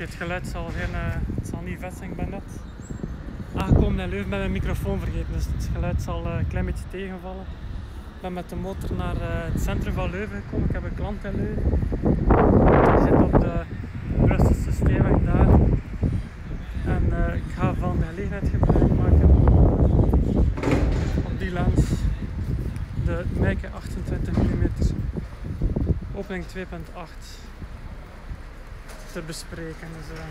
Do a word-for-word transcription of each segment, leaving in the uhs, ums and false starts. Het geluid zal, geen, uh, het zal niet vast zijn. Ik ben net aangekomen in Leuven met mijn microfoon vergeten, dus het geluid zal uh, een klein beetje tegenvallen. Ik ben met de motor naar uh, het centrum van Leuven gekomen. Ik heb een klant in Leuven. Ik zit op de Brusselse Steenweg daar. En uh, ik ga van de gelegenheid gebruik maken op die lens de Meike achtentwintig millimeter opening twee punt acht. Te bespreken. Dus, uh...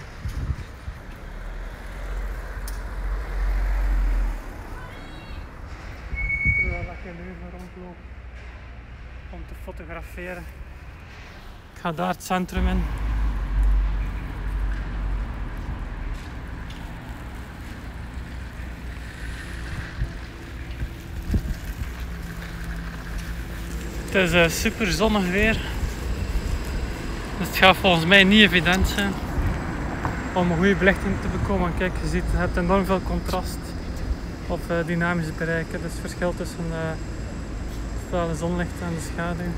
terwijl ik in Leuven rondloop om te fotograferen. Ik ga daar het centrum in. Het is uh, super zonnig weer. Dus het gaat volgens mij niet evident zijn om een goede belichting te bekomen. Kijk, je ziet, je hebt enorm veel contrast of uh, dynamisch bereik. Dus het verschil tussen uh, het zonlicht en de schaduw.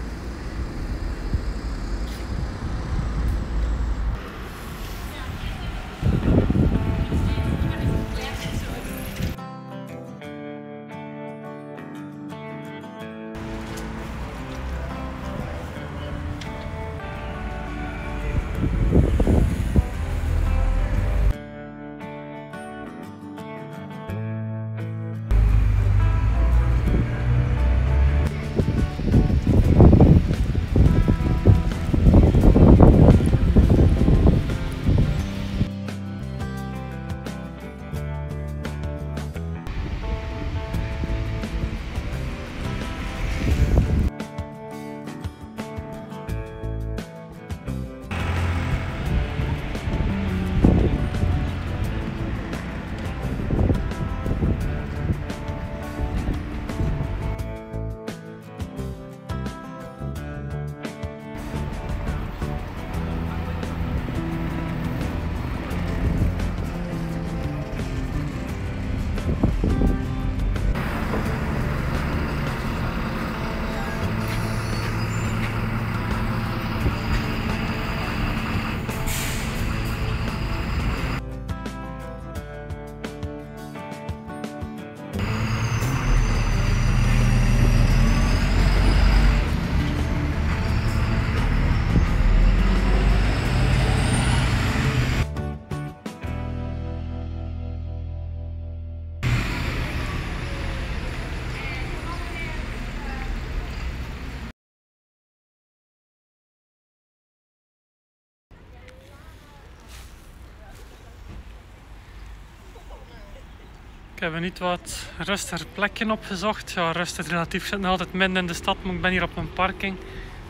Ik heb niet wat rustiger plekken opgezocht. Ja, rustig relatief zit nog altijd midden in de stad, maar ik ben hier op een parking. Ik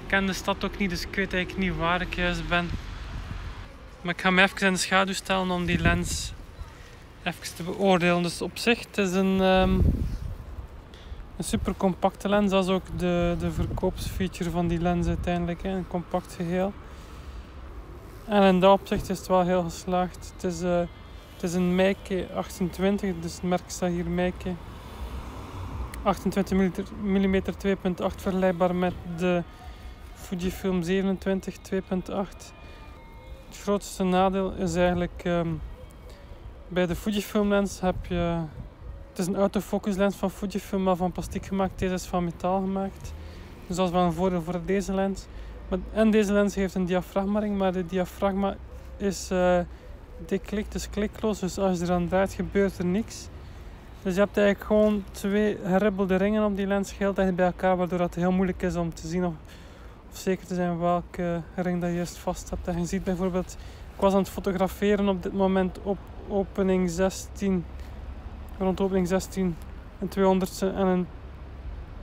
ken de stad ook niet, dus ik weet eigenlijk niet waar ik juist ben. Maar ik ga me even in de schaduw stellen om die lens even te beoordelen. Dus op zich, het is een, um, een super compacte lens. Dat is ook de, de verkoopsfeature van die lens uiteindelijk, hè. Een compact geheel. En in dat opzicht is het wel heel geslaagd. Het is, uh, Het is een Meike achtentwintig, dus het merk staat hier Meike achtentwintig millimeter twee punt acht, vergelijkbaar met de Fujifilm zevenentwintig twee punt acht. Het grootste nadeel is eigenlijk um, bij de Fujifilm lens heb je, het is een autofocus lens van Fujifilm, maar van plastic gemaakt, deze is van metaal gemaakt. Dus dat is wel een voordeel voor deze lens. Maar, en deze lens heeft een diafragmaring, maar dit diafragma is uh, Dit klikt dus klikloos, dus als je eraan draait gebeurt er niks. Dus je hebt eigenlijk gewoon twee geribbelde ringen op die lens, geheel tegen bij elkaar, waardoor het heel moeilijk is om te zien of, of zeker te zijn welke ring dat je juist vast hebt. En je ziet bijvoorbeeld, ik was aan het fotograferen op dit moment op opening zestien, rond opening zestien, een tweehonderdste en een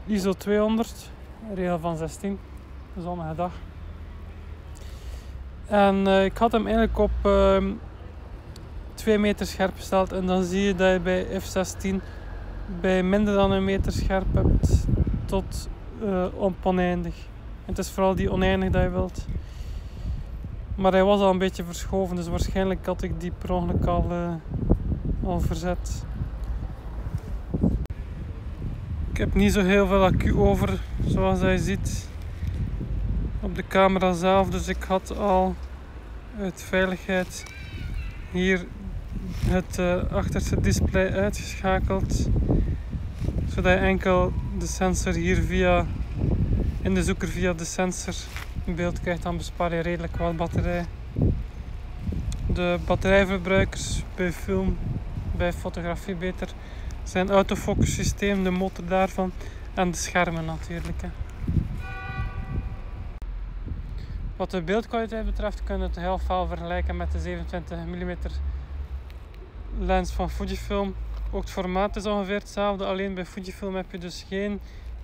I S O tweehonderd, regel van zestien, een zonnige dag. En uh, ik had hem eigenlijk op Uh, twee meter scherp gesteld en dan zie je dat je bij F zestien bij minder dan een meter scherp hebt tot uh, op oneindig. En het is vooral die oneindig dat je wilt. Maar hij was al een beetje verschoven, dus waarschijnlijk had ik die per ongeluk al, uh, al verzet. Ik heb niet zo heel veel accu over, zoals je ziet op de camera zelf, dus ik had al uit veiligheid hier het uh, achterste display uitgeschakeld, zodat je enkel de sensor hier via in de zoeker via de sensor in beeld krijgt. Dan bespaar je redelijk wat batterij. De batterijverbruikers bij film, bij fotografie beter, zijn autofocus systeem, de motor daarvan en de schermen natuurlijk. Hè. Wat de beeldkwaliteit betreft kun je het heel fel vergelijken met de zevenentwintig millimeter lens van Fujifilm. Ook het formaat is ongeveer hetzelfde, alleen bij Fujifilm heb je dus geen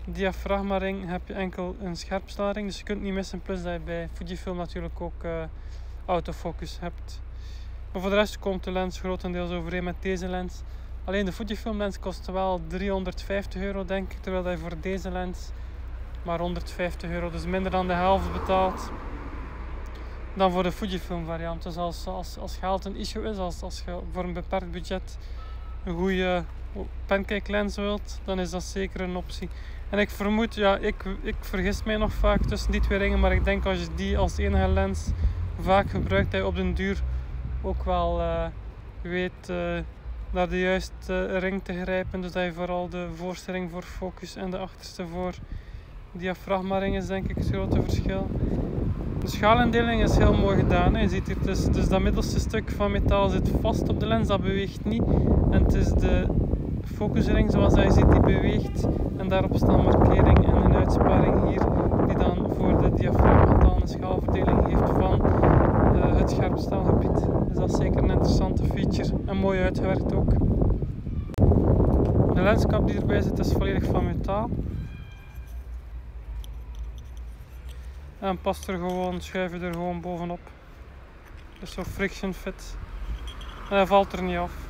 diafragmaring, heb je enkel een scherpstelling. Dus je kunt het niet missen, plus dat je bij Fujifilm natuurlijk ook uh, autofocus hebt. Maar voor de rest komt de lens grotendeels overeen met deze lens. Alleen de Fujifilm lens kost wel driehonderdvijftig euro denk ik, terwijl hij voor deze lens maar honderdvijftig euro, dus minder dan de helft betaalt dan voor de Fujifilm variant. Dus als, als, als geld een issue is, als, als je voor een beperkt budget een goede pancake lens wilt, dan is dat zeker een optie. En ik vermoed, ja, ik, ik vergis mij nog vaak tussen die twee ringen, maar ik denk als je die als enige lens vaak gebruikt, dat je op den duur ook wel uh, weet uh, naar de juiste ring te grijpen. Dus dat je vooral de voorste ring voor focus en de achterste voor diafragmaring is denk ik het grote verschil. De schaalindeling is heel mooi gedaan. Hè. Je ziet hier, dus, dus dat middelste stuk van metaal zit vast op de lens, dat beweegt niet. En het is de focusring zoals je ziet, die beweegt. En daarop staan markering en een uitsparing hier, die dan voor de diafragmataal een schaalverdeling heeft van uh, het scherpstelgebied. Dus dat is zeker een interessante feature en mooi uitgewerkt ook. De lenskap die erbij zit is volledig van metaal. En past er gewoon, schuif je er gewoon bovenop. Dus zo friction fit. En hij valt er niet af.